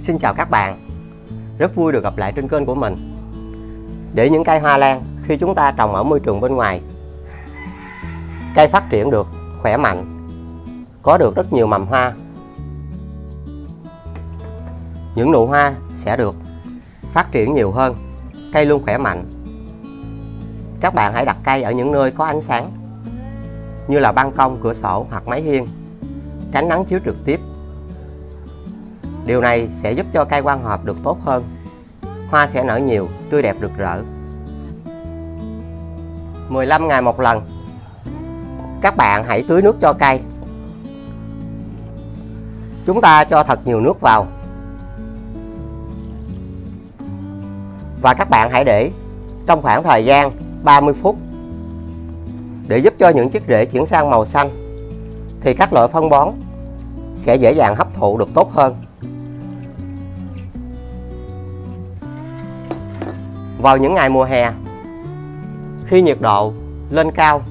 Xin chào các bạn, rất vui được gặp lại trên kênh của mình. Để những cây hoa lan khi chúng ta trồng ở môi trường bên ngoài, cây phát triển được khỏe mạnh, có được rất nhiều mầm hoa, những nụ hoa sẽ được phát triển nhiều hơn, cây luôn khỏe mạnh. Các bạn hãy đặt cây ở những nơi có ánh sáng như là ban công, cửa sổ hoặc mái hiên, tránh nắng chiếu trực tiếp. Điều này sẽ giúp cho cây quang hợp được tốt hơn, hoa sẽ nở nhiều, tươi đẹp rực rỡ. 15 ngày một lần, các bạn hãy tưới nước cho cây. Chúng ta cho thật nhiều nước vào. Và các bạn hãy để trong khoảng thời gian 30 phút. Để giúp cho những chiếc rễ chuyển sang màu xanh thì các loại phân bón sẽ dễ dàng hấp thụ được tốt hơn. Vào những ngày mùa hè, khi nhiệt độ lên cao,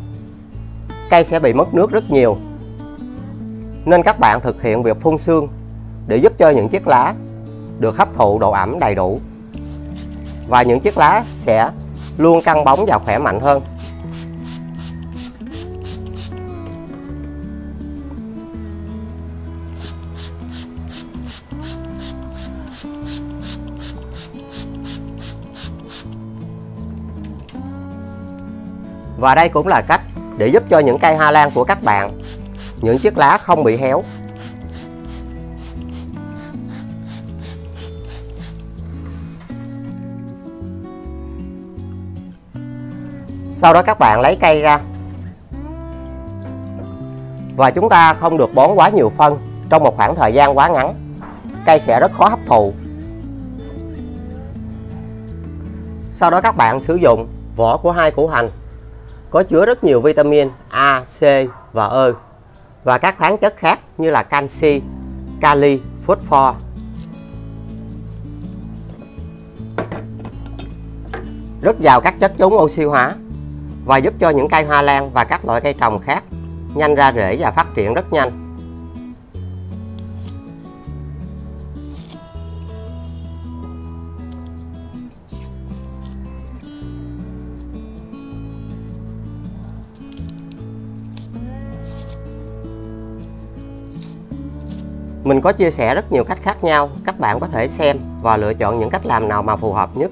cây sẽ bị mất nước rất nhiều, nên các bạn thực hiện việc phun sương để giúp cho những chiếc lá được hấp thụ độ ẩm đầy đủ, và những chiếc lá sẽ luôn căng bóng và khỏe mạnh hơn. Và đây cũng là cách để giúp cho những cây hoa lan của các bạn, những chiếc lá không bị héo. Sau đó các bạn lấy cây ra. Và chúng ta không được bón quá nhiều phân trong một khoảng thời gian quá ngắn, cây sẽ rất khó hấp thụ. Sau đó các bạn sử dụng vỏ của 2 củ hành có chứa rất nhiều vitamin A, C và E và các khoáng chất khác như là canxi, kali, phosphor. Rất giàu các chất chống oxy hóa và giúp cho những cây hoa lan và các loại cây trồng khác nhanh ra rễ và phát triển rất nhanh. Mình có chia sẻ rất nhiều cách khác nhau, các bạn có thể xem và lựa chọn những cách làm nào mà phù hợp nhất.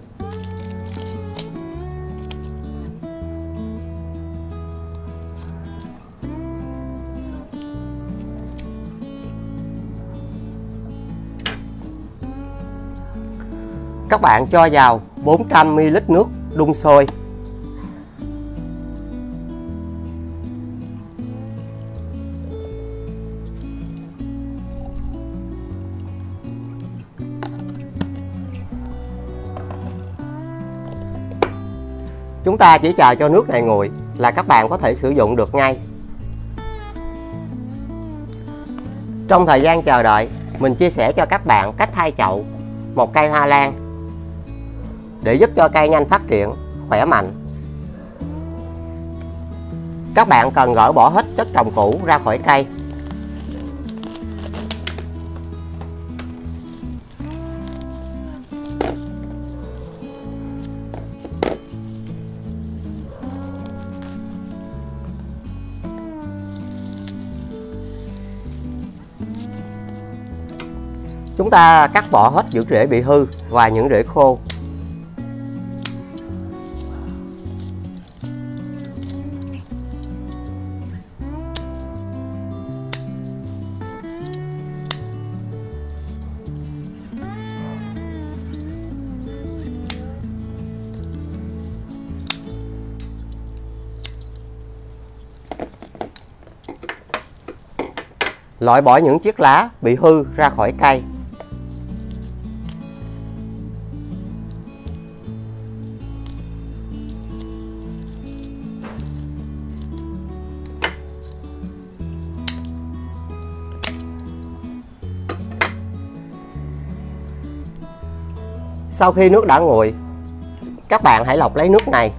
Các bạn cho vào 400 ml nước đun sôi. Chúng ta chỉ chờ cho nước này nguội là các bạn có thể sử dụng được ngay. Trong thời gian chờ đợi, mình chia sẻ cho các bạn cách thay chậu một cây hoa lan để giúp cho cây nhanh phát triển, khỏe mạnh. Các bạn cần gỡ bỏ hết chất trồng cũ ra khỏi cây. Chúng ta cắt bỏ hết những rễ bị hư và những rễ khô. Loại bỏ những chiếc lá bị hư ra khỏi cây. Sau khi nước đã nguội, các bạn hãy lọc lấy nước này.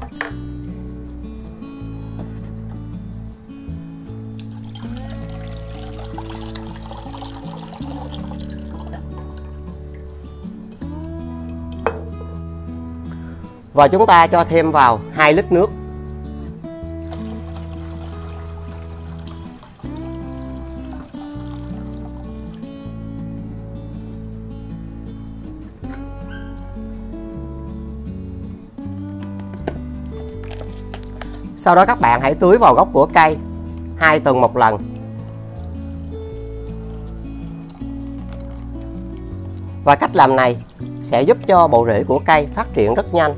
và chúng ta cho thêm vào 2 lít nước. Sau đó các bạn hãy tưới vào gốc của cây 2 tuần một lần. Và cách làm này sẽ giúp cho bộ rễ của cây phát triển rất nhanh.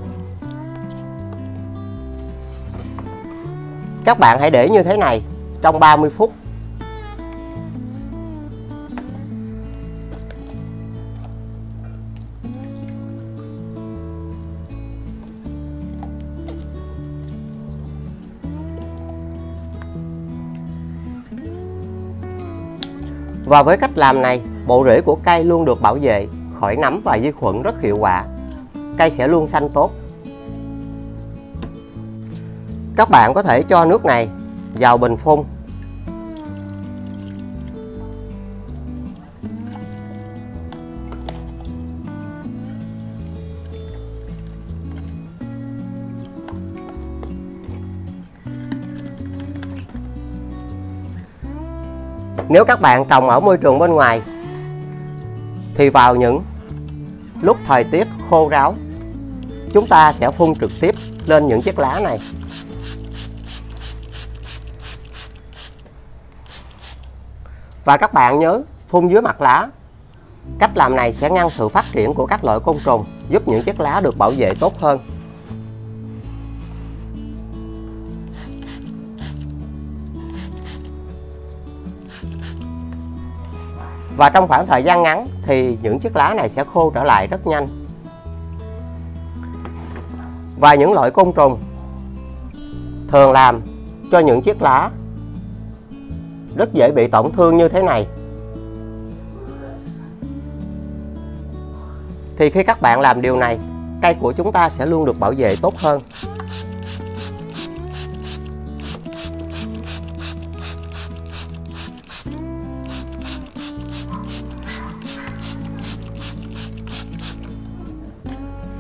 Các bạn hãy để như thế này trong 30 phút. Và với cách làm này, bộ rễ của cây luôn được bảo vệ khỏi nấm và vi khuẩn rất hiệu quả. Cây sẽ luôn xanh tốt. Các bạn có thể cho nước này vào bình phun. Nếu các bạn trồng ở môi trường bên ngoài thì vào những lúc thời tiết khô ráo, chúng ta sẽ phun trực tiếp lên những chiếc lá này. Và các bạn nhớ phun dưới mặt lá. Cách làm này sẽ ngăn sự phát triển của các loại côn trùng, giúp những chiếc lá được bảo vệ tốt hơn. Và trong khoảng thời gian ngắn thì những chiếc lá này sẽ khô trở lại rất nhanh. Và những loại côn trùng thường làm cho những chiếc lá rất dễ bị tổn thương như thế này. Thì khi các bạn làm điều này, cây của chúng ta sẽ luôn được bảo vệ tốt hơn.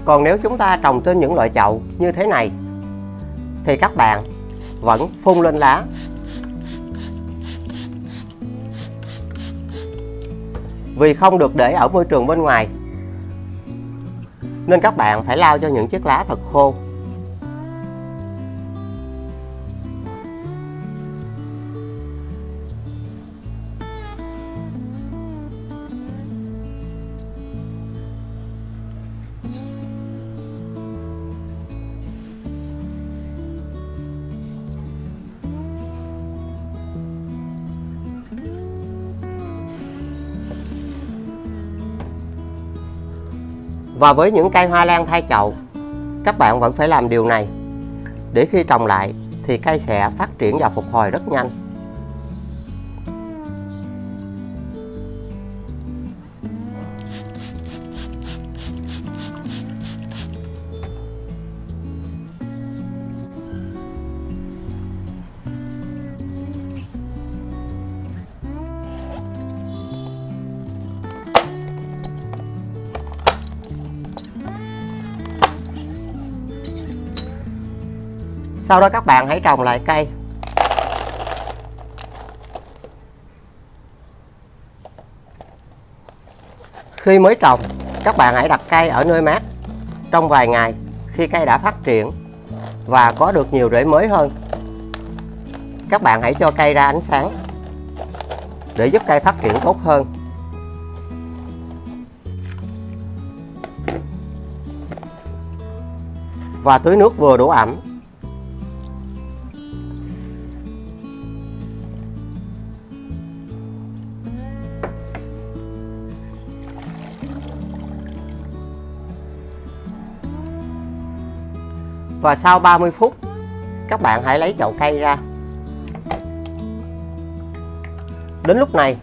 Còn nếu chúng ta trồng trên những loại chậu như thế này thì các bạn vẫn phun lên lá. Vì không được để ở môi trường bên ngoài nên các bạn phải lau cho những chiếc lá thật khô. Và với những cây hoa lan thay chậu, các bạn vẫn phải làm điều này để khi trồng lại thì cây sẽ phát triển và phục hồi rất nhanh. Sau đó các bạn hãy trồng lại cây. Khi mới trồng, các bạn hãy đặt cây ở nơi mát. Trong vài ngày, khi cây đã phát triển và có được nhiều rễ mới hơn, các bạn hãy cho cây ra ánh sáng để giúp cây phát triển tốt hơn. Và tưới nước vừa đủ ẩm. Và sau 30 phút, các bạn hãy lấy chậu cây ra. Đến lúc này,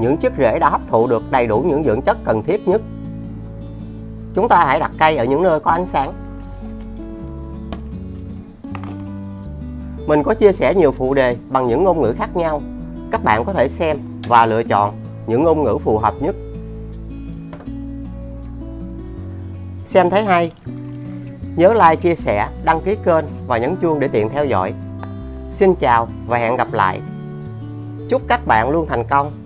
những chiếc rễ đã hấp thụ được đầy đủ những dưỡng chất cần thiết nhất. Chúng ta hãy đặt cây ở những nơi có ánh sáng. Mình có chia sẻ nhiều phụ đề bằng những ngôn ngữ khác nhau. Các bạn có thể xem và lựa chọn những ngôn ngữ phù hợp nhất. Xem thấy hay, Nhớ like, chia sẻ, đăng ký kênh và nhấn chuông để tiện theo dõi. Xin chào và hẹn gặp lại. Chúc các bạn luôn thành công.